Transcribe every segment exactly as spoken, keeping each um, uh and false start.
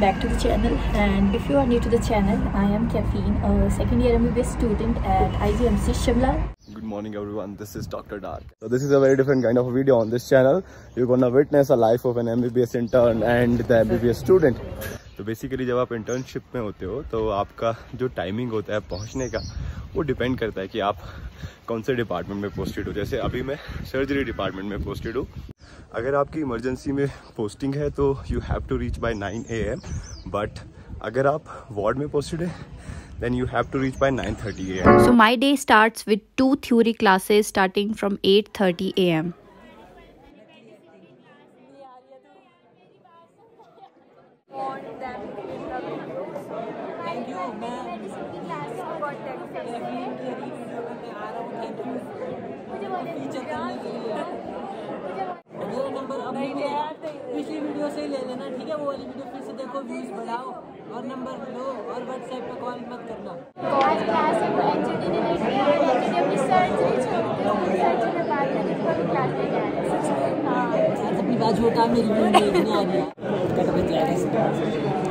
welcome back to the channel, and if you are new to the channel, I am Caffeine, a second year M B B S student at I G M C Shimla. Good morning everyone, this is Doctor Dark. So this is a very different kind of video on this channel. You're gonna witness a life of an M B B S intern and the M B B S student. तो basically जब आप internship में होते हो तो आपका जो timing होता है पहुंचने का वो डिपेंड करता है कि आप कौन से डिपार्टमेंट में पोस्टेड हो। जैसे अभी मैं सर्जरी डिपार्टमेंट में पोस्टेड हूँ। अगर आपकी इमरजेंसी में पोस्टिंग है तो you have to reach by nine A M, but अगर आप वार्ड में पोस्टेड हैं then you have to reach by nine thirty a m So my day starts with two theory classes starting from eight thirty a m पिछली video से ही ले लेना, ठीक है? वो वाली वीडियो फिर से देखो, व्यूज बढ़ाओ और नंबर लो और व्हाट्सएप पे कॉल मत करना। आज क्लास है, एचडी ने नहीं किया है, लेकिन अपनी सर्जरी छोड़ के सर्जरी में बात करने को क्लास में जा रहे हैं। हां, आज अपनी बात छोटा मेरी भी देखने आ गया। कट पे जा रहे हैं।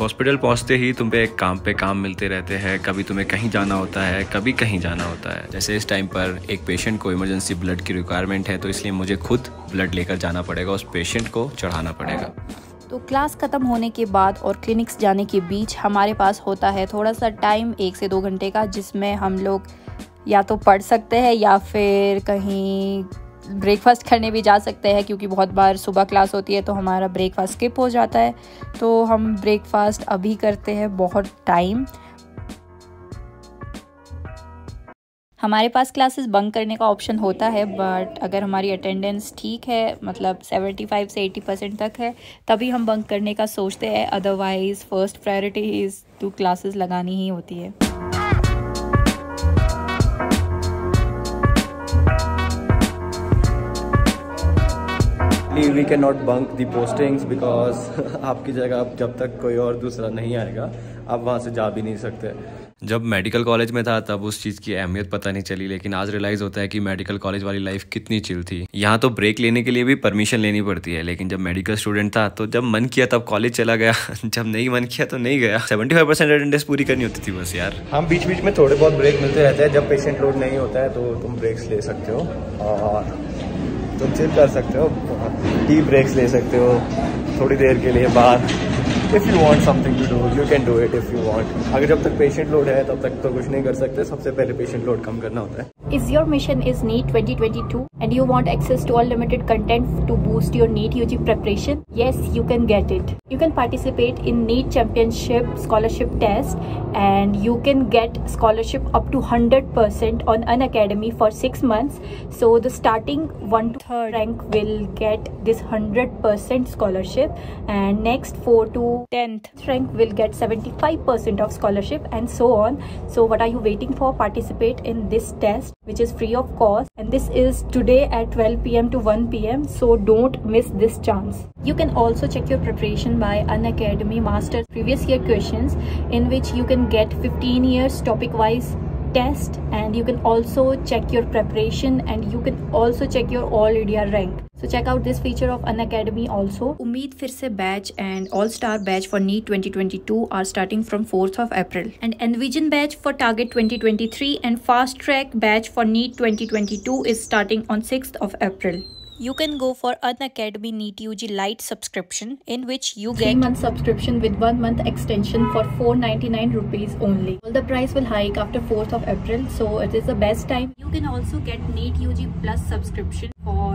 हॉस्पिटल पहुंचते ही तुम पे एक काम पे काम मिलते रहते हैं। कभी तुम्हें कहीं जाना होता है, कभी कहीं जाना होता है। जैसे इस टाइम पर एक पेशेंट को इमरजेंसी ब्लड की रिक्वायरमेंट है, तो इसलिए मुझे खुद ब्लड लेकर जाना पड़ेगा, उस पेशेंट को चढ़ाना पड़ेगा। तो क्लास ख़त्म होने के बाद और क्लिनिक्स जाने के बीच हमारे पास होता है थोड़ा सा टाइम, एक से दो घंटे का, जिसमें हम लोग या तो पढ़ सकते हैं या फिर कहीं ब्रेकफास्ट करने भी जा सकते हैं, क्योंकि बहुत बार सुबह क्लास होती है तो हमारा ब्रेकफास्ट स्किप हो जाता है। तो हम ब्रेकफास्ट अभी करते हैं। बहुत टाइम हमारे पास क्लासेस बंक करने का ऑप्शन होता है, बट अगर हमारी अटेंडेंस ठीक है, मतलब सेवेंटी फाइव से एटी परसेंट तक है, तभी हम बंक करने का सोचते हैं। Otherwise first priority is to classes लगानी ही होती है। We cannot bunk the postings because आपकी जगह जब तक कोई और दूसरा नहीं आएगा आप वहाँ से जा भी नहीं सकते। जब मेडिकल कॉलेज में था तब उस चीज़ की अहमियत पता नहीं चली, लेकिन आज रियलाइज़ होता है कि मेडिकल कॉलेज वाली लाइफ कितनी चिल थी। यहाँ तो ब्रेक लेने के लिए भी परमिशन लेनी पड़ती है, लेकिन जब मेडिकल स्टूडेंट था तो जब मन किया तब कॉलेज चला गया, जब नहीं मन किया तो नहीं गया। सेवेंटी फाइव परसेंट अटेंडेंस पूरी करनी होती थी बस। यार हम बीच बीच में थोड़े बहुत ब्रेक मिलते रहते हैं। जब पेशेंट लोड नहीं होता है तो तुम ब्रेक्स ले सकते हो और तुम चिल कर सकते हो, टी ब्रेक्स ले सकते हो थोड़ी देर के लिए बाहर। If you want something to do you can do it if you want. अगर जब तक पेशेंट लोड है तब तक तो कुछ नहीं कर सकते, सबसे पहले पेशेंट लोड कम करना होता है। If your mission is NEET twenty twenty two and you want access to unlimited content to boost your NEET UG preparation, yes you can get it. You can participate in NEET championship scholarship test and you can get scholarship up to hundred percent on Unacademy for six months. So the starting one to third rank will get this one hundred percent scholarship, and next four to tenth rank will get seventy-five percent of scholarship and so on. So what are you waiting for? Participate in this test which is free of cost, and this is today at twelve p m to one p m So don't miss this chance. You can also check your preparation by Unacademy Masters previous year questions, in which you can get fifteen years topic wise test, and you can also check your preparation and you can also check your all India rank. So check out this feature of Unacademy also. Ummeed fir se batch and all star batch for NEET twenty twenty-two are starting from fourth of April, and Envision batch for target twenty twenty-three and fast track batch for NEET twenty twenty-two is starting on sixth of April. You can go for Unacademy NEET U G Lite subscription, in which you get three month subscription with one month extension for four ninety-nine rupees only. All the price will hike after fourth of April, so it is the best time. You can also get NEET U G Plus subscription for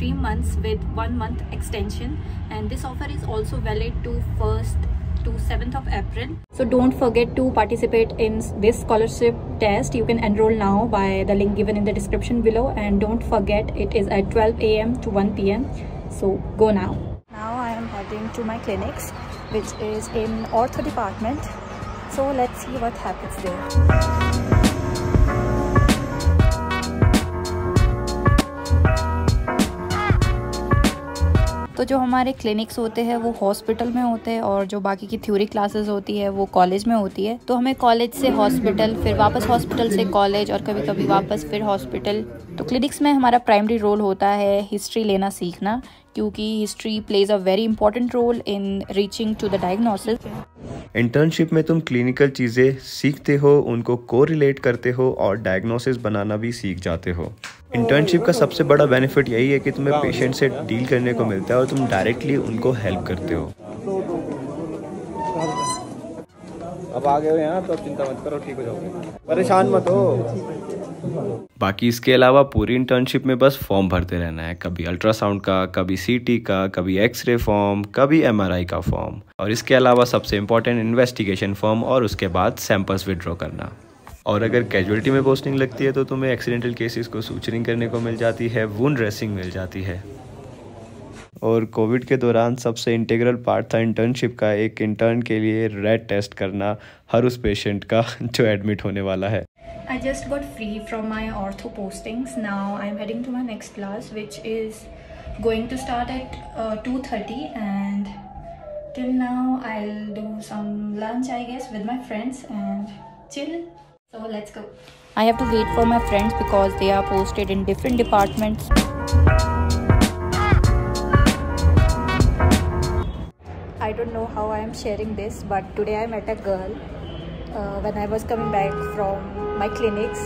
three months with one month extension, and this offer is also valid to first to seventh of April. So don't forget to participate in this scholarship test. You can enroll now by the link given in the description below, and don't forget it is at twelve a m to one p m So go now. Now I am heading to my clinics, which is in ortho department. So let's see what happens there. तो तो जो हमारे clinics होते हैं वो hospital में होते हैं और जो बाकी की थ्योरी क्लासेस होती है वो कॉलेज में होती है। तो हमें कॉलेज से हॉस्पिटल, फिर वापस हॉस्पिटल से कॉलेज और कभी कभी वापस फिर हॉस्पिटल। तो क्लिनिक्स में हमारा प्राइमरी रोल होता है हिस्ट्री लेना सीखना, क्योंकि history plays a very important role in reaching to the diagnosis. Internship में तुम क्लिनिकल चीज़ें सीखते हो, उनको कोरिलेट करते हो और डायग्नोसिस बनाना भी सीख जाते हो। इंटर्नशिप का सबसे बड़ा बेनिफिट यही है कि तुम्हें पेशेंट से डील करने को मिलता है और तुम डायरेक्टली उनको हेल्प करते हो। अब आ गए हो यहाँ, तो अब चिंता मत करो, ठीक हो जाओगे, परेशान मत हो। बाकी इसके अलावा पूरी इंटर्नशिप में बस फॉर्म भरते रहना है, कभी अल्ट्रासाउंड का, कभी सीटी का, कभी एक्सरे फॉर्म, कभी एमआरआई का फॉर्म, और इसके अलावा सबसे इम्पोर्टेंट इन्वेस्टिगेशन फॉर्म और उसके बाद सैंपल्स विड्रॉ करना। और अगर कैजुअलिटी में पोस्टिंग लगती है तो तुम्हें एक्सीडेंटल केसेस को सूचरिंग करने को मिल जाती है, वुंड ड्रेसिंग मिल जाती है। और कोविड के दौरान सबसे इंटीग्रल पार्ट था इंटर्नशिप का एक इंटर्न के लिए रेड टेस्ट करना, हर उस पेशेंट का जो एडमिट होने वाला है। I just got free from my ortho postings. Now I'm heading to my next class, which is going to start at uh, two thirty, and till now I'll do some lunch, I guess, with my friends and chill. So let's go. I have to wait for my friends because they are posted in different departments. I don't know how I am sharing this, but today I met a girl uh, when I was coming back from my clinics,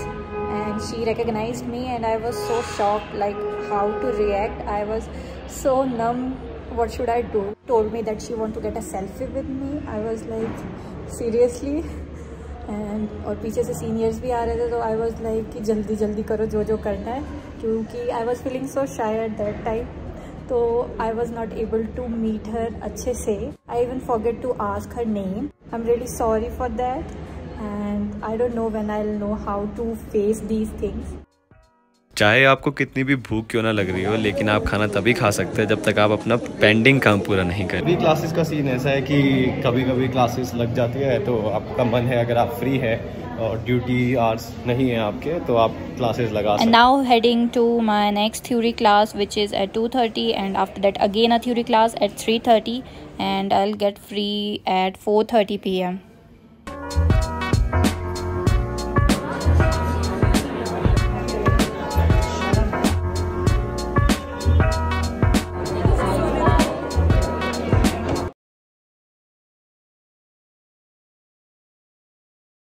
and she recognized me and I was so shocked, like how to react. I was so numb, what should I do? Told me that she want to get a selfie with me. I was like, seriously? And aur piche se seniors bhi aa rahe the, so I was like ki jaldi jaldi karo jo jo karna hai, kyunki I was feeling so shy at that time. So I was not able to meet her acche se. I even forget to ask her name. I'm really sorry for that. And I don't know when I'll know how to face these things. चाहे आपको कितनी भी भूख क्यों ना लग रही हो, लेकिन आप खाना तभी खा सकते हैं जब तक आप अपना पेंडिंग काम पूरा नहीं करें। अभी क्लासेस का सीन ऐसा है कि कभी कभी क्लासेस लग जाती है, तो आपका मन है, अगर आप फ्री है और ड्यूटी आवर्स नहीं है आपके, तो आप क्लासेस लगा सकते हैं। Now heading to my next theory class which is at two thirty and after that again a theory class at three thirty and I will get free at four thirty P M.